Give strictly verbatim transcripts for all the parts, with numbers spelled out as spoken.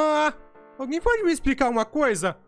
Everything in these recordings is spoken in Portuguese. Ah, alguém pode me explicar uma coisa?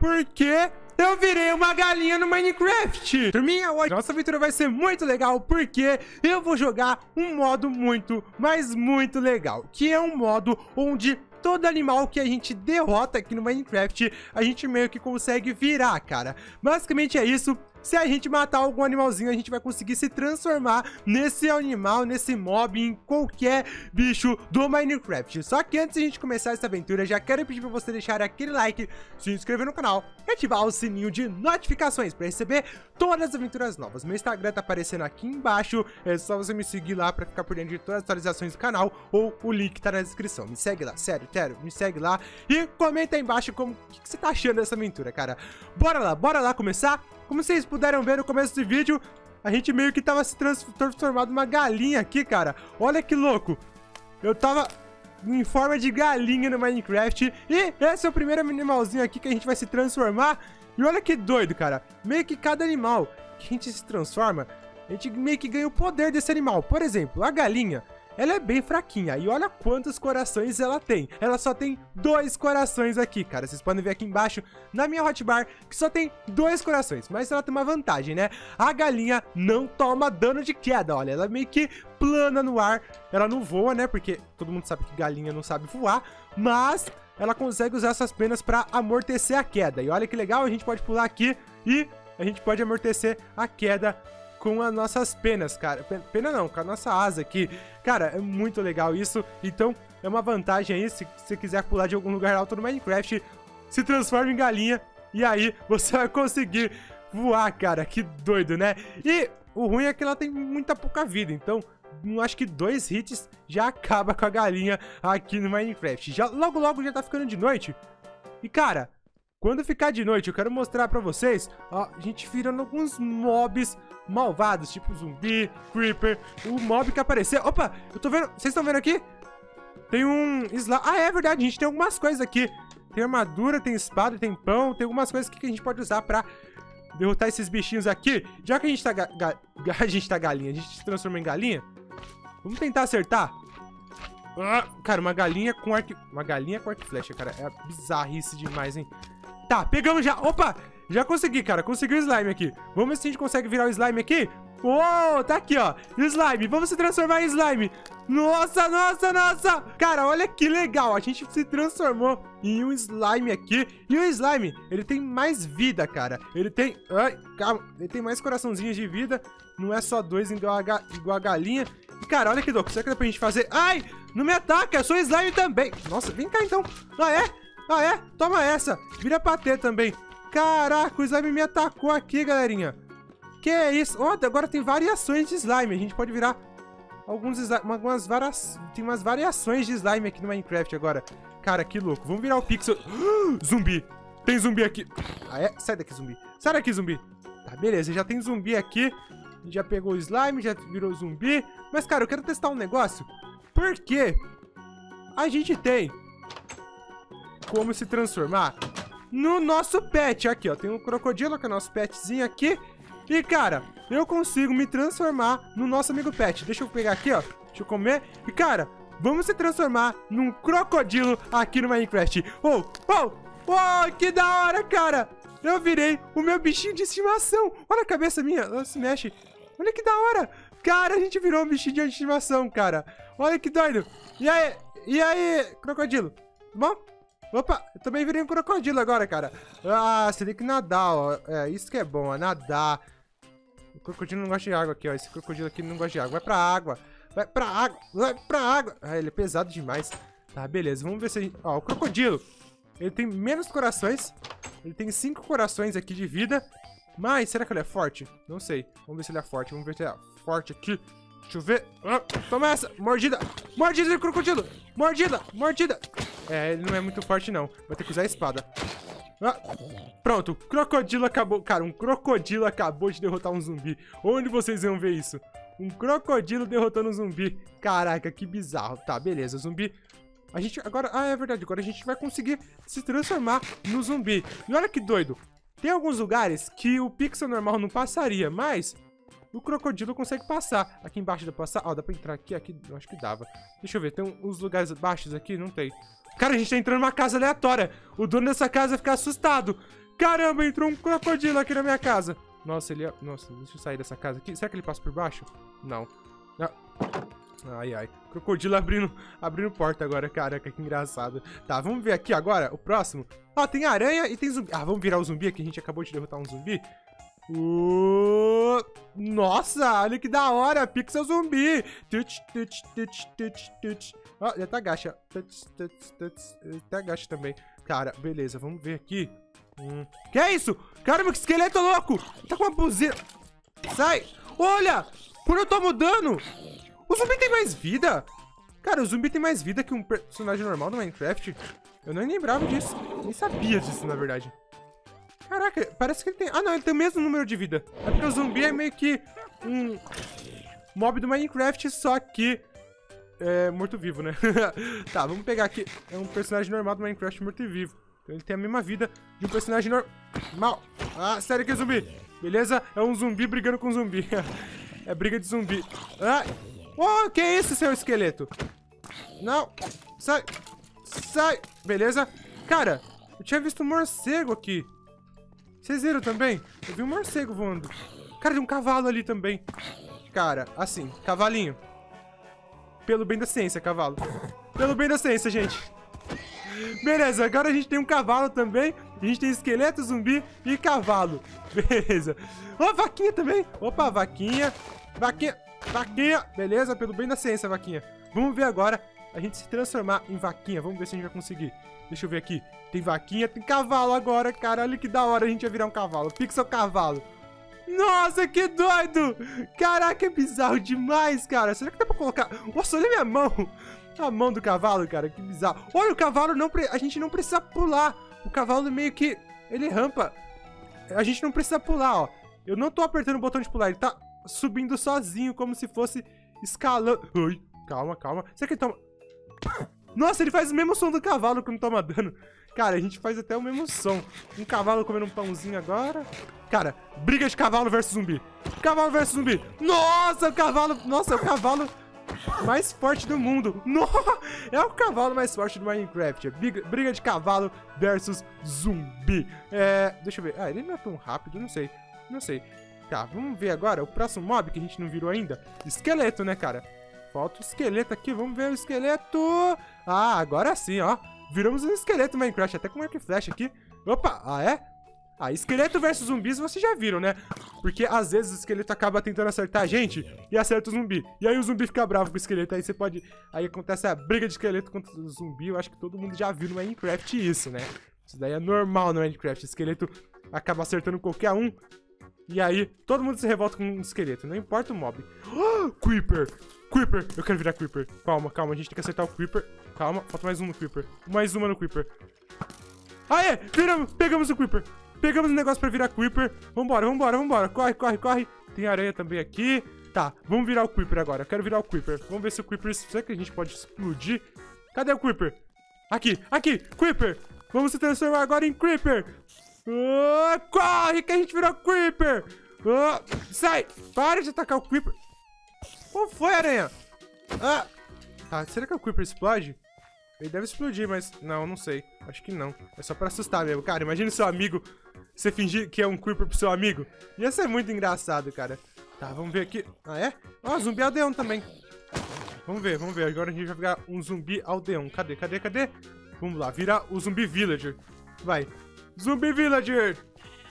Por que eu virei uma galinha no Minecraft? Turminha, hoje nossa aventura vai ser muito legal, porque eu vou jogar um modo muito, mas muito legal, que é um modo onde todo animal que a gente derrota aqui no Minecraft, a gente meio que consegue virar, cara. Basicamente é isso. Se a gente matar algum animalzinho, a gente vai conseguir se transformar nesse animal, nesse mob, em qualquer bicho do Minecraft. Só que antes de a gente começar essa aventura, já quero pedir pra você deixar aquele like, se inscrever no canal e ativar o sininho de notificações pra receber todas as aventuras novas. Meu Instagram tá aparecendo aqui embaixo, é só você me seguir lá pra ficar por dentro de todas as atualizações do canal, ou o link tá na descrição. Me segue lá, sério, sério, me segue lá e comenta aí embaixo como que, que você tá achando dessa aventura, cara. Bora lá, bora lá começar? Como vocês puderam ver no começo do vídeo, a gente meio que tava se transformado numa galinha aqui, cara. Olha que louco. Eu tava em forma de galinha no Minecraft. E esse é o primeiro animalzinho aqui que a gente vai se transformar. E olha que doido, cara. Meio que cada animal que a gente se transforma, a gente meio que ganha o poder desse animal. Por exemplo, a galinha, ela é bem fraquinha, e olha quantos corações ela tem. Ela só tem dois corações aqui, cara. Vocês podem ver aqui embaixo, na minha hotbar, que só tem dois corações. Mas ela tem uma vantagem, né? A galinha não toma dano de queda, olha. Ela meio que plana no ar. Ela não voa, né? Porque todo mundo sabe que galinha não sabe voar. Mas ela consegue usar essas penas pra amortecer a queda. E olha que legal, a gente pode pular aqui e a gente pode amortecer a queda com as nossas penas, cara. Pena não, com a nossa asa aqui. Cara, é muito legal isso. Então, é uma vantagem aí. Se você quiser pular de algum lugar alto no Minecraft, se transforma em galinha. E aí, você vai conseguir voar, cara. Que doido, né? E o ruim é que ela tem muita pouca vida. Então, acho que dois hits já acaba com a galinha aqui no Minecraft. Já, logo, logo já tá ficando de noite. E, cara, quando ficar de noite, eu quero mostrar pra vocês, ó, a gente virando alguns mobs malvados, tipo zumbi, creeper, o mob que apareceu. Opa, eu tô vendo, vocês estão vendo aqui? Tem um slime. Ah, é verdade, a gente tem algumas coisas aqui. Tem armadura, tem espada, tem pão, tem algumas coisas que a gente pode usar pra derrotar esses bichinhos aqui. Já que a gente tá, ga... Ga... a gente tá galinha, a gente se transformou em galinha, vamos tentar acertar. Ah, cara, uma galinha com arco, uma galinha com arco e flecha, cara, é bizarrice demais, hein? Tá, pegamos já, opa! Já consegui, cara, consegui o slime aqui. Vamos ver se a gente consegue virar o slime aqui. Uou, tá aqui, ó, slime. Vamos se transformar em slime. Nossa, nossa, nossa. Cara, olha que legal, a gente se transformou em um slime aqui. E o slime, ele tem mais vida, cara. Ele tem, ai, calma, ele tem mais coraçãozinhos de vida. Não é só dois igual a, ga... igual a galinha. E, cara, olha que louco, será que dá pra gente fazer? Ai, não me ataca, eu sou slime também. Nossa, vem cá então, ah é? Ah é? Toma essa, vira pra ter também. Caraca, o slime me atacou aqui, galerinha. Que é isso? Ó, oh, agora tem variações de slime. A gente pode virar alguns slime, algumas varas, tem umas variações de slime aqui no Minecraft agora. Cara, que louco. Vamos virar o Pixel. Uh, zumbi. Tem zumbi aqui. Ah, é? Sai daqui, zumbi. Sai daqui, zumbi. Tá, beleza. Já tem zumbi aqui. A gente já pegou o slime, já virou zumbi. Mas, cara, eu quero testar um negócio. Por quê? A gente tem como se transformar no nosso pet aqui, ó. Tem um crocodilo, que é o nosso petzinho aqui. E, cara, eu consigo me transformar no nosso amigo pet. Deixa eu pegar aqui, ó. Deixa eu comer. E, cara, vamos se transformar num crocodilo aqui no Minecraft. Oh, oh, oh, que da hora, cara. Eu virei o meu bichinho de estimação. Olha a cabeça minha, ela se mexe. Olha que da hora. Cara, a gente virou um bichinho de estimação, cara. Olha que doido. E aí, e aí, crocodilo? Bom? Opa, eu também virei um crocodilo agora, cara. Ah, você tem que nadar, ó. É, isso que é bom, ó, nadar. O crocodilo não gosta de água aqui, ó. Esse crocodilo aqui não gosta de água. Vai pra água. Vai pra água. Vai pra água. Ah, ele é pesado demais. Tá, beleza. Vamos ver se a gente... Ó, o crocodilo, ele tem menos corações. Ele tem cinco corações aqui de vida. Mas, será que ele é forte? Não sei. Vamos ver se ele é forte. Vamos ver se ele é forte aqui. Deixa eu ver. Ah, toma essa. Mordida. Mordida de crocodilo. Mordida. Mordida. É, ele não é muito forte, não. Vou ter que usar a espada. Ah, pronto, o crocodilo acabou. Cara, um crocodilo acabou de derrotar um zumbi. Onde vocês vão ver isso? Um crocodilo derrotando um zumbi. Caraca, que bizarro. Tá, beleza, zumbi. A gente agora... Ah, é verdade. Agora a gente vai conseguir se transformar no zumbi. E olha que doido. Tem alguns lugares que o pixel normal não passaria, mas o crocodilo consegue passar. Aqui embaixo dá pra passar. Ó, dá pra entrar aqui, aqui. Acho que dava. Deixa eu ver. Tem uns lugares baixos aqui? Não tem. Cara, a gente tá entrando numa casa aleatória. O dono dessa casa vai ficar assustado. Caramba, entrou um crocodilo aqui na minha casa. Nossa, ele... Nossa, deixa eu sair dessa casa aqui. Será que ele passa por baixo? Não. Ah. Ai, ai. Crocodilo abrindo, abrindo porta agora. Caraca, que engraçado. Tá, vamos ver aqui agora o próximo. Ó, tem aranha e tem zumbi. Ah, vamos virar o zumbi aqui. A gente acabou de derrotar um zumbi. Uh... Nossa, olha que da hora. Pixel zumbi. Tuts, tuts, tuts, tuts, tuts. Ó, já tá agacha. Tuts, tuts, tuts. Tá agacha também. Cara, beleza. Vamos ver aqui. Hum. Que é isso? Caramba, que esqueleto louco! Tá com uma buzina. Sai! Olha! Por eu tô mudando! O zumbi tem mais vida? Cara, o zumbi tem mais vida que um personagem normal no Minecraft. Eu nem lembrava disso. Nem sabia disso, na verdade. Caraca, parece que ele tem... Ah, não, ele tem o mesmo número de vida. É porque o zumbi é meio que um mob do Minecraft, só que... é morto-vivo, né? Tá, vamos pegar aqui. É um personagem normal do Minecraft morto-vivo. Então ele tem a mesma vida de um personagem normal. Ah, sério que é zumbi. Beleza? É um zumbi brigando com um zumbi. É briga de zumbi. Ah! Oh, que é isso, seu esqueleto? Não! Sai! Sai! Beleza? Cara, eu tinha visto um morcego aqui. Vocês viram também? Eu vi um morcego voando. Cara, tem um cavalo ali também. Cara, assim, cavalinho. Pelo bem da ciência, cavalo. Pelo bem da ciência, gente. Beleza, agora a gente tem um cavalo também. A gente tem esqueleto, zumbi e cavalo. Beleza. Ó, oh, vaquinha também. Opa, vaquinha. Vaquinha. Vaquinha. Beleza, pelo bem da ciência, vaquinha. Vamos ver agora a gente se transformar em vaquinha. Vamos ver se a gente vai conseguir. Deixa eu ver aqui. Tem vaquinha, tem cavalo agora, cara. Olha que da hora, a gente vai virar um cavalo. Pixel cavalo. Nossa, que doido. Caraca, é bizarro demais, cara. Será que dá pra colocar... Nossa, olha minha mão. A mão do cavalo, cara, que bizarro. Olha, o cavalo, não pre... a gente não precisa pular. O cavalo meio que... ele rampa. A gente não precisa pular, ó. Eu não tô apertando o botão de pular. Ele tá subindo sozinho, como se fosse escalando. Ui, calma, calma. Será que ele toma... Nossa, ele faz o mesmo som do cavalo quando toma dano. Cara, a gente faz até o mesmo som. Um cavalo comendo um pãozinho agora. Cara, briga de cavalo versus zumbi. Cavalo versus zumbi. Nossa, o cavalo... Nossa, o cavalo... mais forte do mundo. No! É o cavalo mais forte do Minecraft. É briga de cavalo versus zumbi. É, deixa eu ver. Ah, ele não é tão rápido, não sei. Não sei. Tá, vamos ver agora o próximo mob que a gente não virou ainda. Esqueleto, né, cara? Falta o esqueleto aqui. Vamos ver o esqueleto. Ah, agora sim, ó. Viramos um esqueleto no Minecraft. Até com arco e flecha aqui. Opa, ah, é? Ah, esqueleto versus zumbis vocês já viram, né? Porque às vezes o esqueleto acaba tentando acertar a gente e acerta o zumbi. E aí o zumbi fica bravo com o esqueleto, aí você pode... Aí acontece a briga de esqueleto contra o zumbi. Eu acho que todo mundo já viu no Minecraft isso, né? Isso daí é normal no Minecraft. O esqueleto acaba acertando qualquer um. E aí todo mundo se revolta com o esqueleto, não importa o mob. Oh, Creeper! Creeper! Eu quero virar Creeper. Calma, calma, a gente tem que acertar o Creeper. Calma, falta mais um no Creeper. Mais uma no Creeper. Aê! Viramos! Pegamos o Creeper! Pegamos o negócio pra virar Creeper. Vambora, vambora, vambora. Corre, corre, corre. Tem aranha também aqui. Tá, vamos virar o Creeper agora. Eu quero virar o Creeper. Vamos ver se o Creeper... Será que a gente pode explodir? Cadê o Creeper? Aqui, aqui. Creeper. Vamos se transformar agora em Creeper. Oh, corre que a gente virou Creeper. Oh, sai. Para de atacar o Creeper. Qual foi, aranha? Ah. Tá, será que o Creeper explode? Ele deve explodir, mas... Não, não sei. Acho que não. É só pra assustar mesmo. Cara, imagina seu amigo... Você fingir que é um Creeper pro seu amigo. Ia ser muito engraçado, cara. Tá, vamos ver aqui. Ah, é? Ó, oh, zumbi aldeão também. Vamos ver, vamos ver. Agora a gente vai pegar um zumbi aldeão. Cadê, cadê, cadê? Vamos lá, virar o zumbi villager. Vai. Zumbi villager!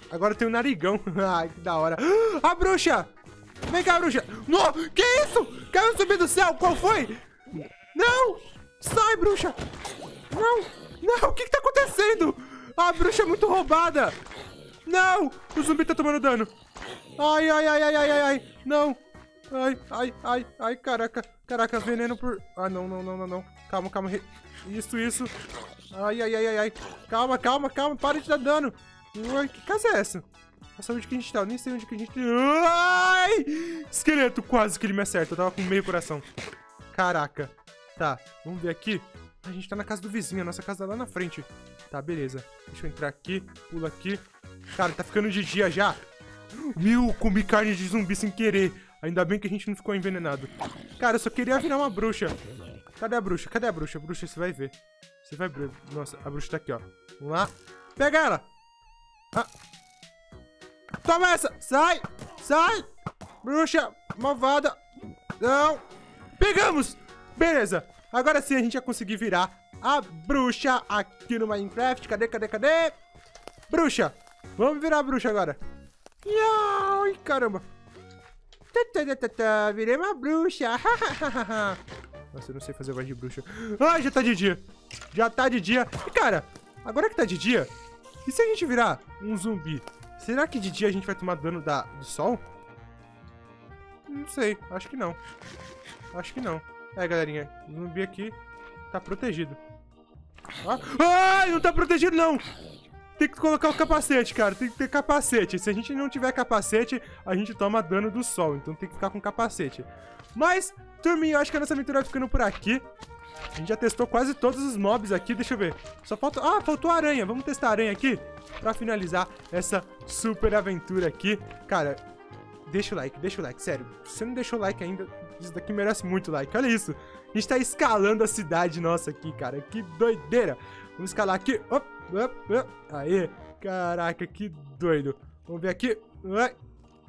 Agora tem um narigão. Ai, que da hora. A bruxa! Vem cá, bruxa! Não! Que isso? Caiu um zumbi do céu! Qual foi? Não! Sai, bruxa! Não! Não! O que que tá acontecendo? A bruxa é muito roubada! Não! O zumbi tá tomando dano! Ai, ai, ai, ai, ai, ai, ai! Não! Ai, ai, ai, ai, caraca! Caraca, veneno por... Ah, não, não, não, não, não! Calma, calma! Isso, isso! Ai, ai, ai, ai, ai! Calma, calma, calma! Para de dar dano! Ai, que casa é essa? Nossa, onde que a gente tá? Eu nem sei onde que a gente... Ai! Esqueleto! Quase que ele me acerta! Eu tava com meio coração! Caraca! Tá, vamos ver aqui. A gente tá na casa do vizinho, a nossa casa tá lá na frente. Tá, beleza. Deixa eu entrar aqui, pula aqui. Cara, tá ficando de dia já. Meu, comi carne de zumbi sem querer. Ainda bem que a gente não ficou envenenado. Cara, eu só queria virar uma bruxa. Cadê a bruxa? Cadê a bruxa? Bruxa, você vai ver. Você vai ver. Nossa, a bruxa tá aqui, ó. Vamos lá. Pega ela! Ah. Toma essa! Sai! Sai! Bruxa malvada! Não! Pegamos! Beleza! Agora sim a gente vai conseguir virar a bruxa aqui no Minecraft. Cadê, cadê, cadê? Bruxa! Vamos virar a bruxa agora. Ai, caramba! Virei uma bruxa! Nossa, eu não sei fazer voz de bruxa. Ai, já tá de dia! Já tá de dia! E, cara, agora que tá de dia, e se a gente virar um zumbi? Será que de dia a gente vai tomar dano da, do sol? Não sei, acho que não. Acho que não. É, galerinha, o zumbi aqui tá protegido. Ah. Ai, não tá protegido, não! Tem que colocar o capacete, cara. Tem que ter capacete. Se a gente não tiver capacete, a gente toma dano do sol. Então tem que ficar com capacete. Mas, turminha, eu acho que a nossa aventura vai ficando por aqui. A gente já testou quase todos os mobs aqui. Deixa eu ver. Só falta... Ah, faltou aranha. Vamos testar a aranha aqui pra finalizar essa super aventura aqui. Cara, deixa o like, deixa o like. Sério, se você não deixou o like ainda, isso daqui merece muito like. Olha isso. A gente tá escalando a cidade nossa aqui, cara. Que doideira. Vamos escalar aqui. Opa. Uh, uh. Aê, caraca, que doido. Vamos ver aqui. Ai,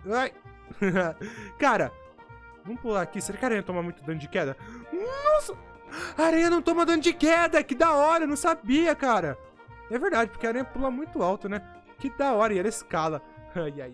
ai. Cara, vamos pular aqui. Será que a aranha toma muito dano de queda? Nossa, a aranha não toma dano de queda. Que da hora, eu não sabia, cara. É verdade, porque a aranha pula muito alto, né? Que da hora, e ela escala. Ai, ai, ai.